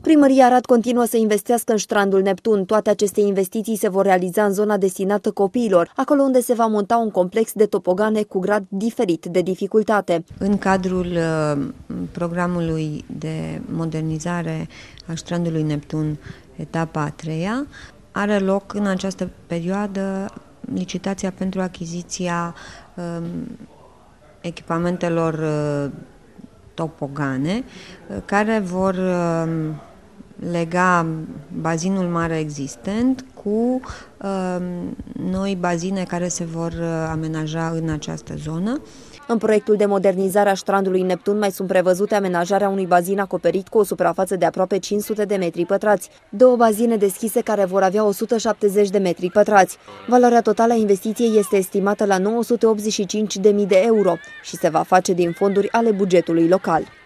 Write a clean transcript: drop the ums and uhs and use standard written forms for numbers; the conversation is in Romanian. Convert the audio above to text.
Primăria Arad continuă să investească în Ştrandul Neptun. Toate aceste investiții se vor realiza în zona destinată copiilor, acolo unde se va monta un complex de topogane cu grad diferit de dificultate. În cadrul programului de modernizare a Ştrandului Neptun, etapa a treia, are loc în această perioadă licitația pentru achiziția echipamentelor topogane, care vor lega bazinul mare existent cu noi bazine care se vor amenaja în această zonă. În proiectul de modernizare a Ştrandului Neptun mai sunt prevăzute amenajarea unui bazin acoperit cu o suprafață de aproape 500 de metri pătrați, două bazine deschise care vor avea 170 de metri pătrați. Valoarea totală a investiției este estimată la 985.000 de euro și se va face din fonduri ale bugetului local.